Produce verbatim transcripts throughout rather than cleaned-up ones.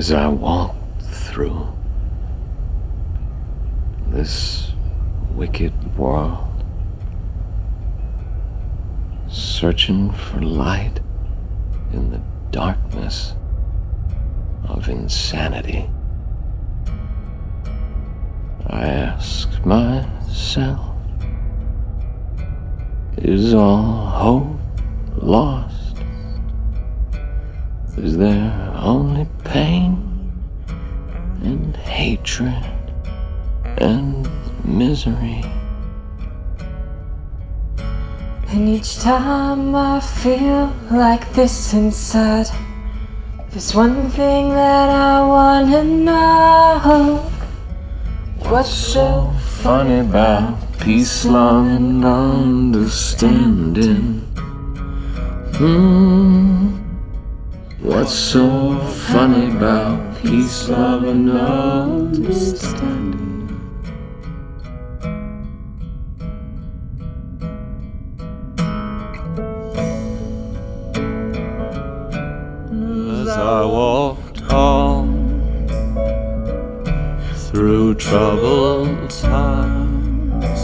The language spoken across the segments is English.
As I walked through this wicked world, searching for light in the darkness of insanity, I asked myself, is all hope lost? Is there only pain and hatred and misery? And each time I feel like this inside, there's one thing that I wanna know. What's so funny about peace, love, and understanding? Hmm. What's so funny about peace, love, and understanding? As I walked on through troubled times,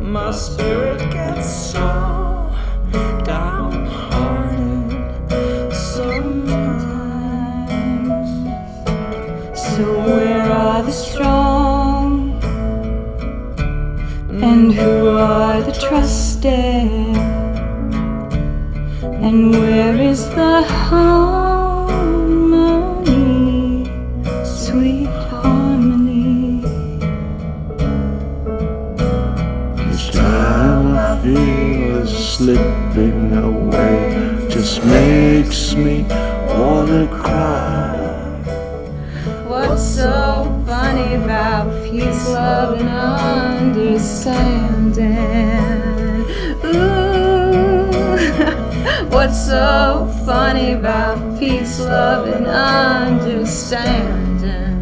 my spirit gets so downhearted sometimes. So where are the strong, and who are the trusted? And where is the harmony, sweet harmony? Each time I feel it slipping away, just makes me wanna cry. What's so funny about peace, love, and understanding? Ooh. What's so funny about peace, love, and understanding?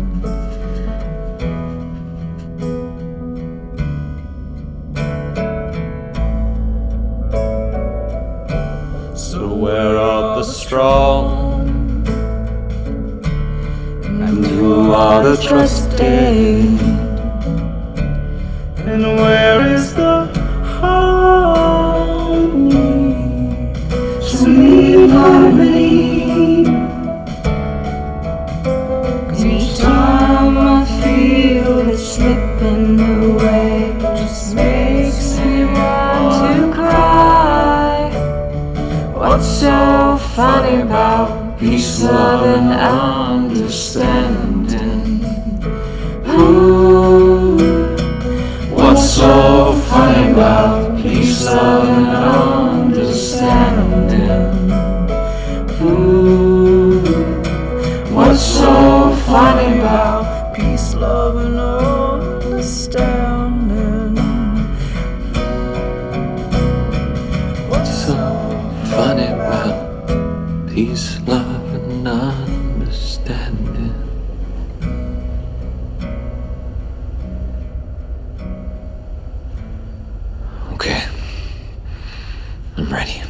So where are the strong, and who are the trusted, and where is the harmony? Cause each time I feel it slipping away, just makes me want to cry. What's so funny about peace, love, and understanding? Ooh. What's so funny about peace, love, and understanding? Ooh, what's so funny about peace, love, and understanding? What's so funny about peace, love, and understanding? Okay, I'm ready.